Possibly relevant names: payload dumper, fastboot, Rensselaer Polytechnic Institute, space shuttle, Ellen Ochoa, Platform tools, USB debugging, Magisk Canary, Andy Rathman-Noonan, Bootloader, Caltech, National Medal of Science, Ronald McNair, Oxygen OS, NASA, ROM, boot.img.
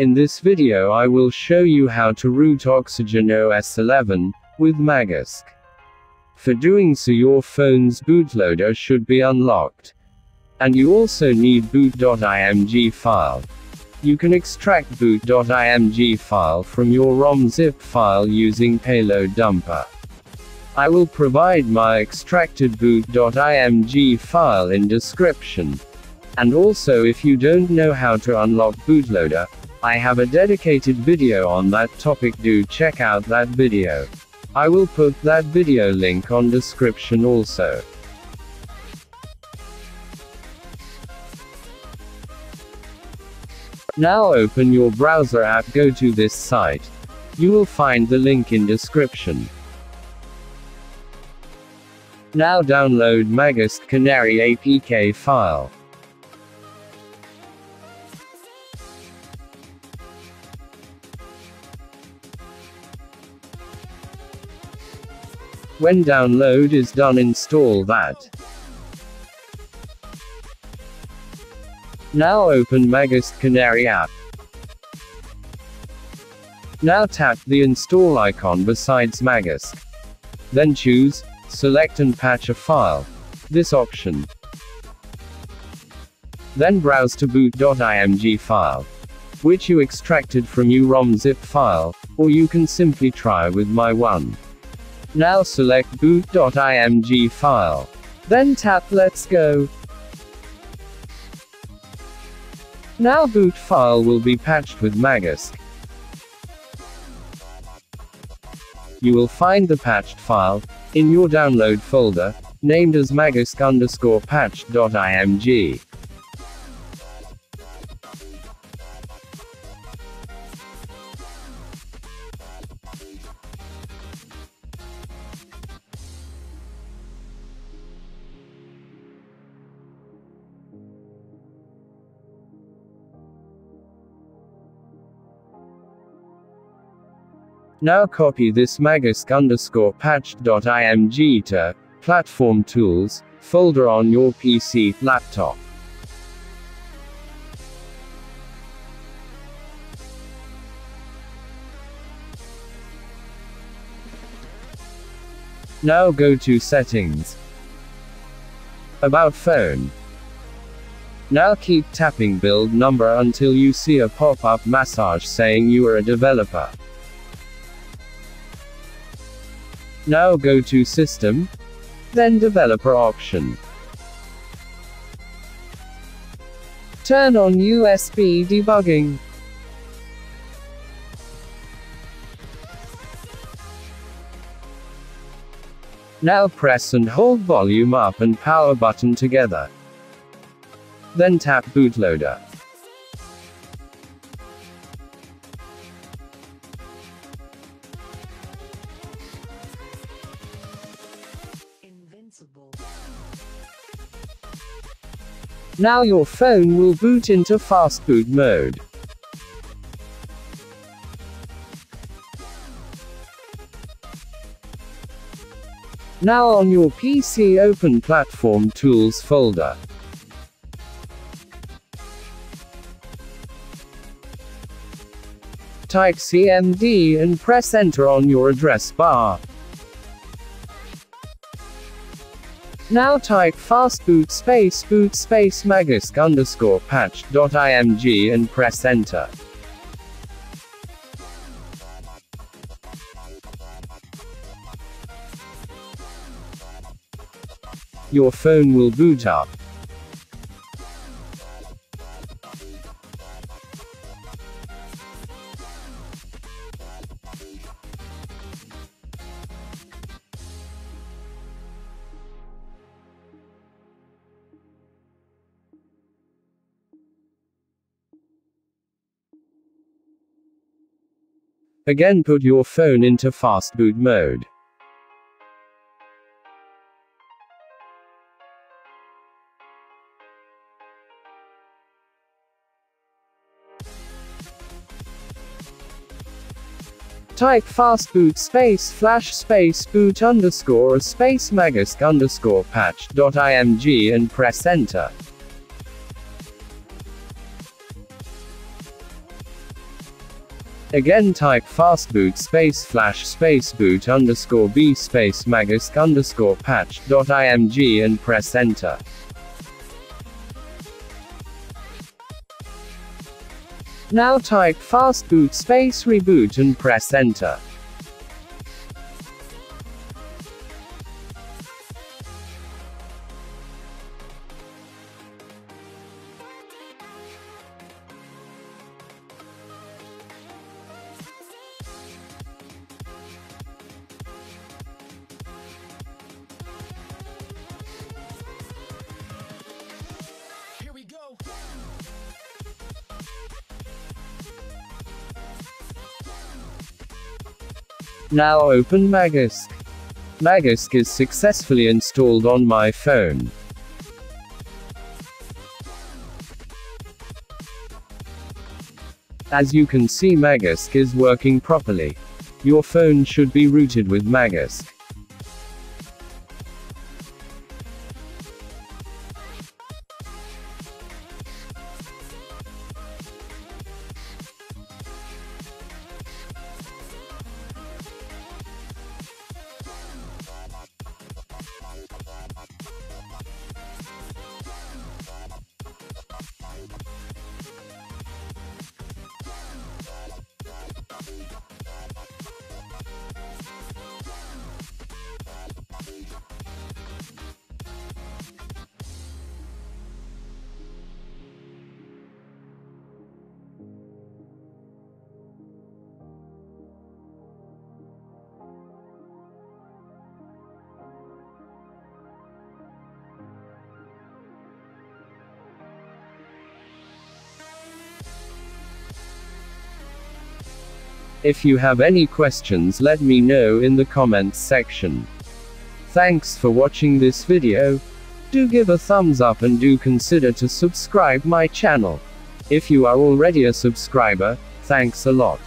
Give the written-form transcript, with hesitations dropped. In this video I will show you how to root Oxygen OS 11 with Magisk. For doing so, your phone's bootloader should be unlocked. And you also need boot.img file. You can extract boot.img file from your ROM zip file using payload dumper. I will provide my extracted boot.img file in description. And also, if you don't know how to unlock bootloader, I have a dedicated video on that topic. Do check out that video. I will put that video link on description also. Now open your browser app, go to this site. You will find the link in description. Now download Magisk Canary APK file. When download is done, install that. Now open Magisk Canary app. Now tap the install icon besides Magisk. Then choose, select and patch a file. This option. Then browse to boot.img file, which you extracted from your ROM zip file, or you can simply try with my one. Now select boot.img file. Then tap let's go. Now boot file will be patched with Magisk. You will find the patched file in your download folder, named as magisk_patched.img. Now copy this magisk_patched.img to Platform Tools folder on your PC, laptop. Now go to Settings, About Phone. Now keep tapping build number until you see a pop-up message saying you are a developer. Now go to System, then Developer option. Turn on USB debugging. Now press and hold volume up and power button together. Then tap bootloader. Now your phone will boot into fastboot mode. Now on your PC, open Platform Tools folder. Type CMD and press enter on your address bar. Now type fastboot space boot space magisk_patched.img and press enter. Your phone will boot up. Again, put your phone into fastboot mode. Type fastboot space flash space boot underscore space magisk_patched.img and press enter. Again type fastboot space flash space boot underscore b space magisk underscore patch.img and press enter. Now type fastboot space reboot and press enter. Now open Magisk. Magisk is successfully installed on my phone. As you can see, Magisk is working properly. Your phone should be rooted with Magisk. If you have any questions, let me know in the comments section. Thanks for watching this video. Do give a thumbs up and do consider to subscribe my channel. If you are already a subscriber, thanks a lot.